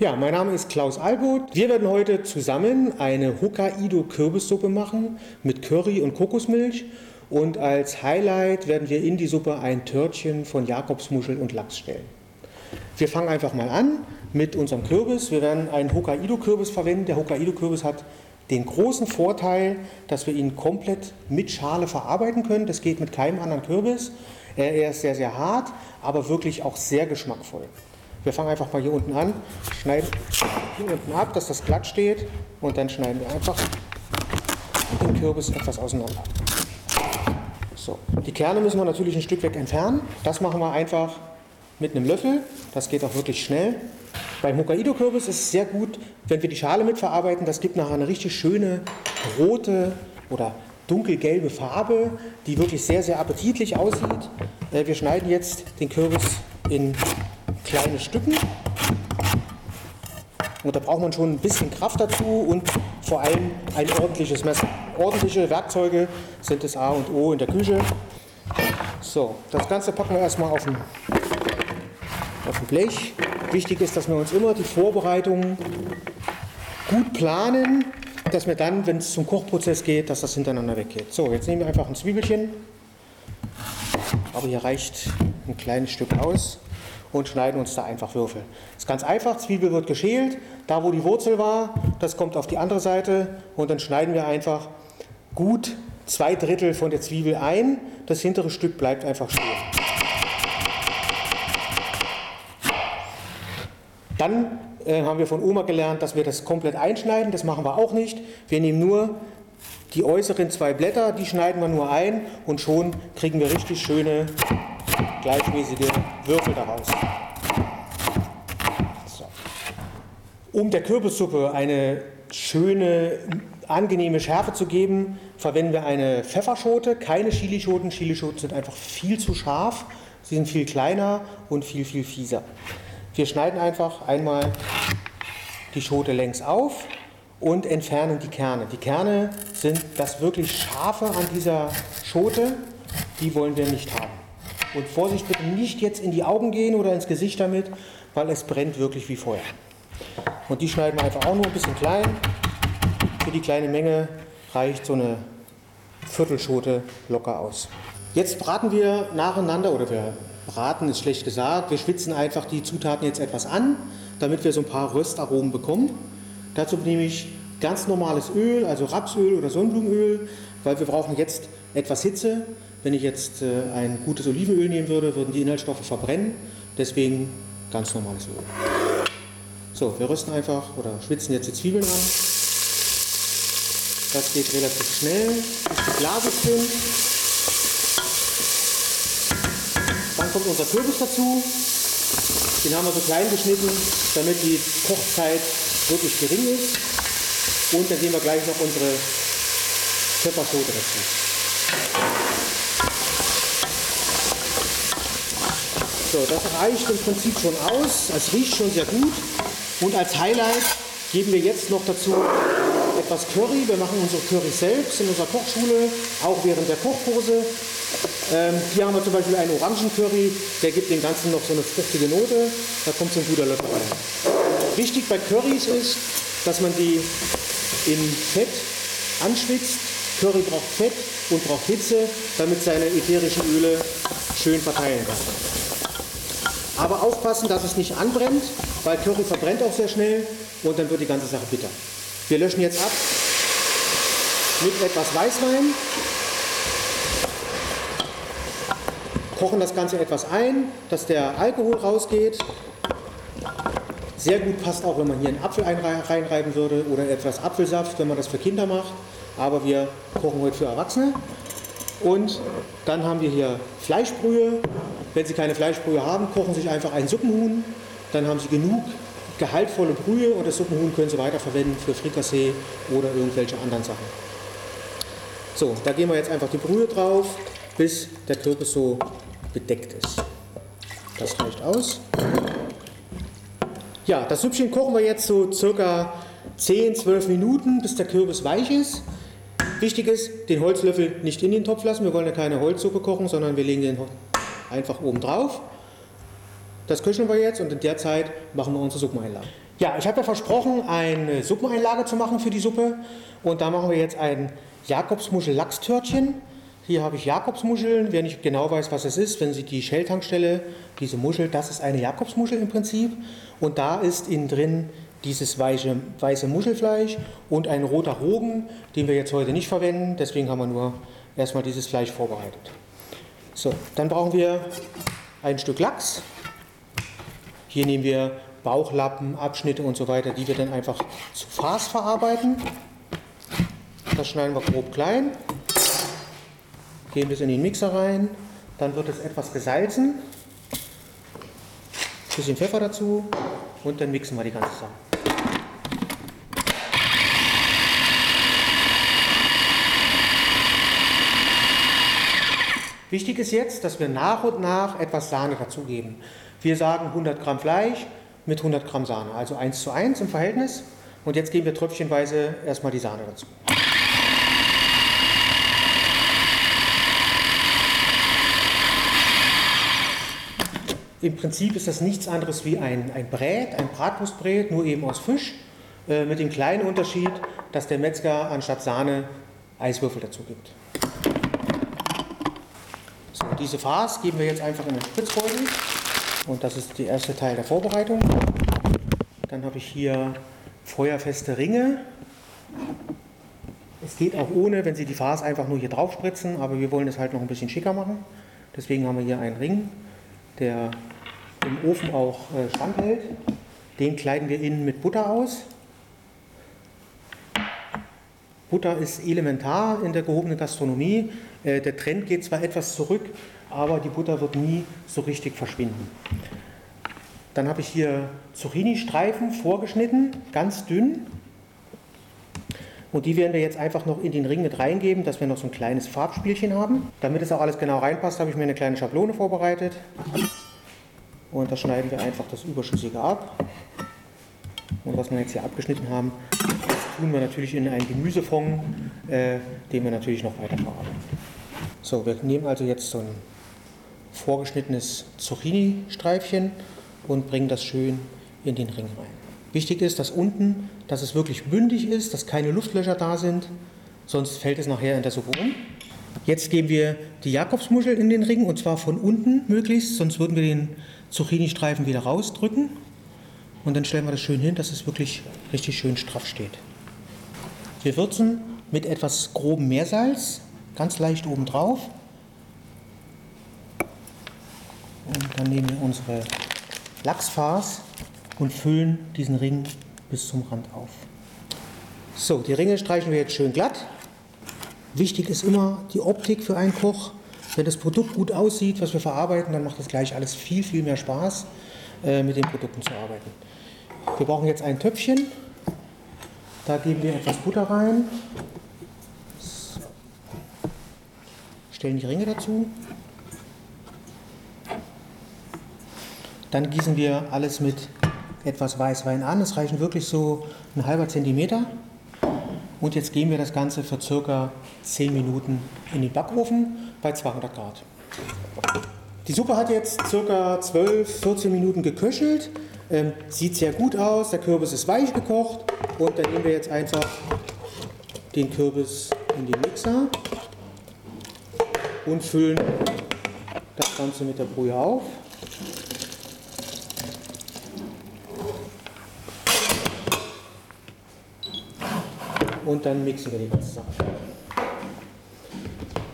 Ja, mein Name ist Claus Alboth. Wir werden heute zusammen eine Hokkaido-Kürbissuppe machen mit Curry und Kokosmilch. Und als Highlight werden wir in die Suppe ein Törtchen von Jakobsmuschel und Lachs stellen. Wir fangen einfach mal an mit unserem Kürbis. Wir werden einen Hokkaido-Kürbis verwenden. Der Hokkaido-Kürbis hat den großen Vorteil, dass wir ihn komplett mit Schale verarbeiten können. Das geht mit keinem anderen Kürbis. Er ist sehr, sehr hart, aber wirklich auch sehr geschmackvoll. Wir fangen einfach mal hier unten an, schneiden hier unten ab, dass das glatt steht, und dann schneiden wir einfach den Kürbis etwas auseinander. So, die Kerne müssen wir natürlich ein Stück weg entfernen. Das machen wir einfach mit einem Löffel. Das geht auch wirklich schnell. Beim Hokkaido-Kürbis ist es sehr gut, wenn wir die Schale mitverarbeiten. Das gibt nachher eine richtig schöne rote oder dunkelgelbe Farbe, die wirklich sehr, sehr appetitlich aussieht. Wir schneiden jetzt den Kürbis in kleine Stücken, und da braucht man schon ein bisschen Kraft dazu und vor allem ein ordentliches Messer. Ordentliche Werkzeuge sind das A und O in der Küche. So, das Ganze packen wir erstmal auf ein Blech. Wichtig ist, dass wir uns immer die Vorbereitungen gut planen, dass wir dann, wenn es zum Kochprozess geht, dass das hintereinander weggeht. So, jetzt nehmen wir einfach ein Zwiebelchen, aber hier reicht ein kleines Stück aus, und schneiden uns da einfach Würfel. Das ist ganz einfach, Zwiebel wird geschält, da wo die Wurzel war, das kommt auf die andere Seite, und dann schneiden wir einfach gut 2/3 von der Zwiebel ein, das hintere Stück bleibt einfach stehen. Dann haben wir von Oma gelernt, dass wir das komplett einschneiden, das machen wir auch nicht, wir nehmen nur die äußeren 2 Blätter, die schneiden wir nur ein, und schon kriegen wir richtig schöne gleichmäßige Würfel daraus. So. Um der Kürbissuppe eine schöne, angenehme Schärfe zu geben, verwenden wir eine Pfefferschote, keine Chilischoten. Chilischoten sind einfach viel zu scharf, sie sind viel kleiner und viel, viel fieser. Wir schneiden einfach einmal die Schote längs auf und entfernen die Kerne. Die Kerne sind das wirklich Scharfe an dieser Schote, die wollen wir nicht haben. Und Vorsicht, bitte nicht jetzt in die Augen gehen oder ins Gesicht damit, weil es brennt wirklich wie Feuer. Und die schneiden wir einfach auch nur ein bisschen klein. Für die kleine Menge reicht so eine Viertelschote locker aus. Jetzt braten wir nacheinander, oder wir braten ist schlecht gesagt, wir schwitzen einfach die Zutaten jetzt etwas an, damit wir so ein paar Röstaromen bekommen. Dazu nehme ich ganz normales Öl, also Rapsöl oder Sonnenblumenöl, weil wir brauchen jetzt etwas Hitze. Wenn ich jetzt ein gutes Olivenöl nehmen würde, würden die Inhaltsstoffe verbrennen. Deswegen ganz normales Öl. So, wir rösten einfach oder schwitzen jetzt die Zwiebeln an. Das geht relativ schnell, bis die glasig sind. Dann kommt unser Kürbis dazu. Den haben wir so klein geschnitten, damit die Kochzeit wirklich gering ist. Und dann geben wir gleich noch unsere Pfefferschote dazu. So, das reicht im Prinzip schon aus, es riecht schon sehr gut, und als Highlight geben wir jetzt noch dazu etwas Curry. Wir machen unsere Curry selbst in unserer Kochschule, auch während der Kochkurse. Hier haben wir zum Beispiel einen Orangen-Curry, der gibt dem Ganzen noch so eine fruchtige Note, da kommt so ein guter Löffel rein. Wichtig bei Currys ist, dass man die in Fett anschwitzt. Curry braucht Fett und braucht Hitze, damit seine ätherischen Öle schön verteilen kann. Aber aufpassen, dass es nicht anbrennt, weil Curry verbrennt auch sehr schnell, und dann wird die ganze Sache bitter. Wir löschen jetzt ab mit etwas Weißwein, kochen das Ganze etwas ein, dass der Alkohol rausgeht. Sehr gut passt auch, wenn man hier einen Apfel reinreiben würde oder etwas Apfelsaft, wenn man das für Kinder macht. Aber wir kochen heute für Erwachsene. Und dann haben wir hier Fleischbrühe. Wenn Sie keine Fleischbrühe haben, kochen Sie sich einfach ein Suppenhuhn, dann haben Sie genug gehaltvolle Brühe, und das Suppenhuhn können Sie weiterverwenden für Frikassee oder irgendwelche anderen Sachen. So, da geben wir jetzt einfach die Brühe drauf, bis der Kürbis so bedeckt ist. Das reicht aus. Ja, das Süppchen kochen wir jetzt so circa 10-12 Minuten, bis der Kürbis weich ist. Wichtig ist, den Holzlöffel nicht in den Topf lassen, wir wollen ja keine Holzsuppe kochen, sondern wir legen den einfach oben drauf. Das köcheln wir jetzt, und in der Zeit machen wir unsere Suppeneinlagen. Ja, ich habe ja versprochen, eine Suppeneinlage zu machen für die Suppe. Und da machen wir jetzt ein Jakobsmuschel-Lachstörtchen. Hier habe ich Jakobsmuscheln. Wer nicht genau weiß, was es ist, wenn Sie die Shell-Tankstelle, diese Muschel, das ist eine Jakobsmuschel im Prinzip. Und da ist innen drin dieses weiße Muschelfleisch und ein roter Rogen, den wir jetzt heute nicht verwenden. Deswegen haben wir nur erstmal dieses Fleisch vorbereitet. So, dann brauchen wir ein Stück Lachs. Hier nehmen wir Bauchlappen, Abschnitte und so weiter, die wir dann einfach zu Farce verarbeiten. Das schneiden wir grob klein, geben das in den Mixer rein, dann wird es etwas gesalzen, ein bisschen Pfeffer dazu und dann mixen wir die ganze Sache. Wichtig ist jetzt, dass wir nach und nach etwas Sahne dazugeben. Wir sagen 100 Gramm Fleisch mit 100 Gramm Sahne, also 1:1 im Verhältnis. Und jetzt geben wir tröpfchenweise erstmal die Sahne dazu. Im Prinzip ist das nichts anderes wie ein Bratwurstbrät, nur eben aus Fisch, mit dem kleinen Unterschied, dass der Metzger anstatt Sahne Eiswürfel dazu gibt. So, diese Farce geben wir jetzt einfach in den Spritzbeutel. Und das ist der erste Teil der Vorbereitung. Dann habe ich hier feuerfeste Ringe. Es geht auch ohne, wenn Sie die Farce einfach nur hier drauf spritzen, aber wir wollen es halt noch ein bisschen schicker machen. Deswegen haben wir hier einen Ring, der im Ofen auch standhält. Den kleiden wir innen mit Butter aus. Butter ist elementar in der gehobenen Gastronomie. Der Trend geht zwar etwas zurück, aber die Butter wird nie so richtig verschwinden. Dann habe ich hier Zucchini-Streifen vorgeschnitten, ganz dünn. Und die werden wir jetzt einfach noch in den Ring mit reingeben, dass wir noch so ein kleines Farbspielchen haben. Damit es auch alles genau reinpasst, habe ich mir eine kleine Schablone vorbereitet. Und da schneiden wir einfach das Überschüssige ab. Und was wir jetzt hier abgeschnitten haben, das tun wir natürlich in einen Gemüsefond, den wir natürlich noch weiter verarbeiten. So, wir nehmen also jetzt so ein vorgeschnittenes Zucchini-Streifchen und bringen das schön in den Ring rein. Wichtig ist, dass unten, dass es wirklich bündig ist, dass keine Luftlöcher da sind, sonst fällt es nachher in der Suppe um. Jetzt geben wir die Jakobsmuschel in den Ring und zwar von unten möglichst, sonst würden wir den Zucchini-Streifen wieder rausdrücken. Und dann stellen wir das schön hin, dass es wirklich richtig schön straff steht. Wir würzen mit etwas grobem Meersalz, ganz leicht oben drauf. Und dann nehmen wir unsere Lachsfarce und füllen diesen Ring bis zum Rand auf. So, die Ringe streichen wir jetzt schön glatt. Wichtig ist immer die Optik für einen Koch. Wenn das Produkt gut aussieht, was wir verarbeiten, dann macht das gleich alles viel, viel mehr Spaß, mit den Produkten zu arbeiten. Wir brauchen jetzt ein Töpfchen. Da geben wir etwas Butter rein. So. Stellen die Ringe dazu. Dann gießen wir alles mit etwas Weißwein an. Es reichen wirklich so ein halber Zentimeter. Und jetzt geben wir das Ganze für circa 10 Minuten in den Backofen bei 200 Grad. Die Suppe hat jetzt circa 12, 14 Minuten geköchelt. Sieht sehr gut aus. Der Kürbis ist weich gekocht. Und dann nehmen wir jetzt einfach den Kürbis in den Mixer und füllen das Ganze mit der Brühe auf. Und dann mixen wir die ganze Sache.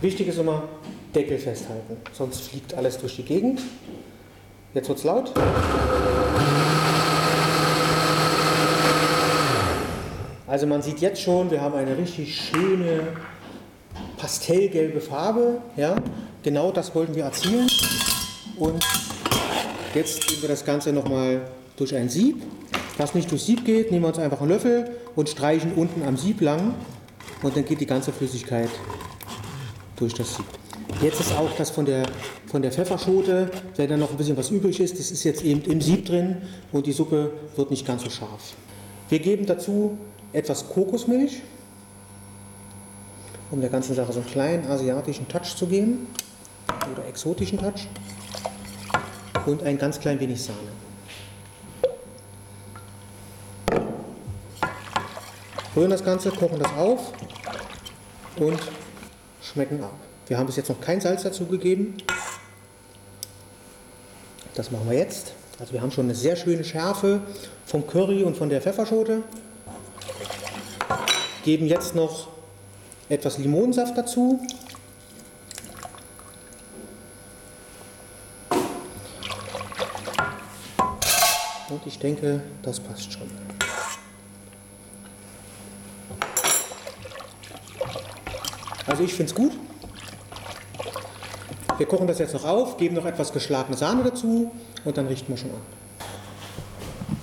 Wichtig ist immer, Deckel festhalten, sonst fliegt alles durch die Gegend. Jetzt wird's laut. Also man sieht jetzt schon, wir haben eine richtig schöne pastellgelbe Farbe. Ja? Genau das wollten wir erzielen. Und jetzt geben wir das Ganze nochmal durch ein Sieb. Was nicht durchs Sieb geht, nehmen wir uns einfach einen Löffel und streichen unten am Sieb lang und dann geht die ganze Flüssigkeit durch das Sieb. Jetzt ist auch das von der Pfefferschote, wenn da noch ein bisschen was übrig ist, das ist jetzt eben im Sieb drin und die Suppe wird nicht ganz so scharf. Wir geben dazu etwas Kokosmilch, um der ganzen Sache so einen kleinen asiatischen Touch zu geben oder exotischen Touch und ein ganz klein wenig Sahne. Rühren das Ganze, kochen das auf und schmecken ab. Wir haben bis jetzt noch kein Salz dazu gegeben. Das machen wir jetzt. Also wir haben schon eine sehr schöne Schärfe vom Curry und von der Pfefferschote. Geben jetzt noch etwas Limonensaft dazu. Und ich denke, das passt schon. Also ich finde es gut. Wir kochen das jetzt noch auf, geben noch etwas geschlagene Sahne dazu und dann richten wir schon an.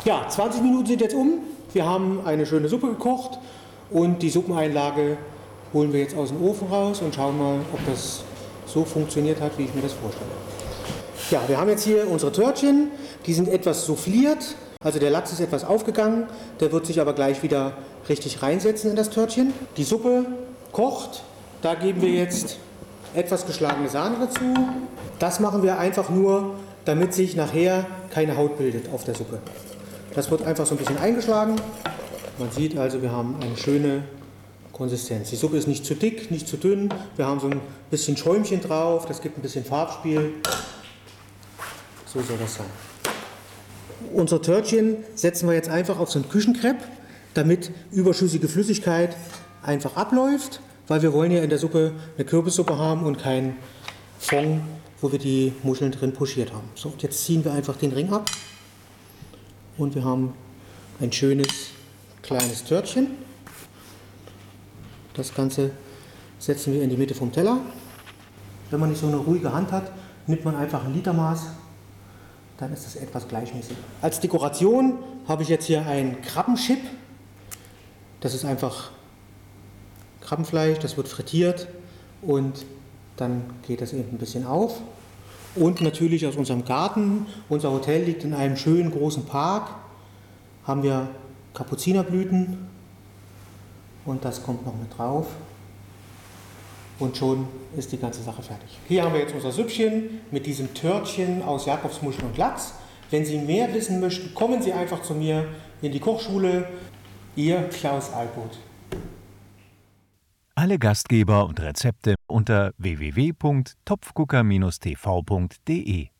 Ja, 20 Minuten sind jetzt um. Wir haben eine schöne Suppe gekocht und die Suppeneinlage holen wir jetzt aus dem Ofen raus und schauen mal, ob das so funktioniert hat, wie ich mir das vorstelle. Ja, wir haben jetzt hier unsere Törtchen, die sind etwas souffliert, also der Lachs ist etwas aufgegangen, der wird sich aber gleich wieder richtig reinsetzen in das Törtchen. Die Suppe kocht, da geben wir jetzt etwas geschlagene Sahne dazu. Das machen wir einfach nur, damit sich nachher keine Haut bildet auf der Suppe. Das wird einfach so ein bisschen eingeschlagen. Man sieht also, wir haben eine schöne Konsistenz. Die Suppe ist nicht zu dick, nicht zu dünn. Wir haben so ein bisschen Schäumchen drauf, das gibt ein bisschen Farbspiel. So soll das sein. Unser Törtchen setzen wir jetzt einfach auf so ein Küchenkrepp, damit überschüssige Flüssigkeit einfach abläuft. Weil wir wollen ja in der Suppe eine Kürbissuppe haben und keinen Fond, wo wir die Muscheln drin pochiert haben. So, jetzt ziehen wir einfach den Ring ab und wir haben ein schönes kleines Törtchen. Das Ganze setzen wir in die Mitte vom Teller. Wenn man nicht so eine ruhige Hand hat, nimmt man einfach ein Litermaß, dann ist das etwas gleichmäßig. Als Dekoration habe ich jetzt hier ein Krabbenchip. Das ist einfach Krabbenfleisch, das wird frittiert und dann geht das eben ein bisschen auf. Und natürlich aus unserem Garten, unser Hotel liegt in einem schönen großen Park, haben wir Kapuzinerblüten und das kommt noch mit drauf. Und schon ist die ganze Sache fertig. Hier haben wir jetzt unser Süppchen mit diesem Törtchen aus Jakobsmuschel und Lachs. Wenn Sie mehr wissen möchten, kommen Sie einfach zu mir in die Kochschule. Ihr Claus Alboth. Alle Gastgeber und Rezepte unter www.topfgucker-tv.de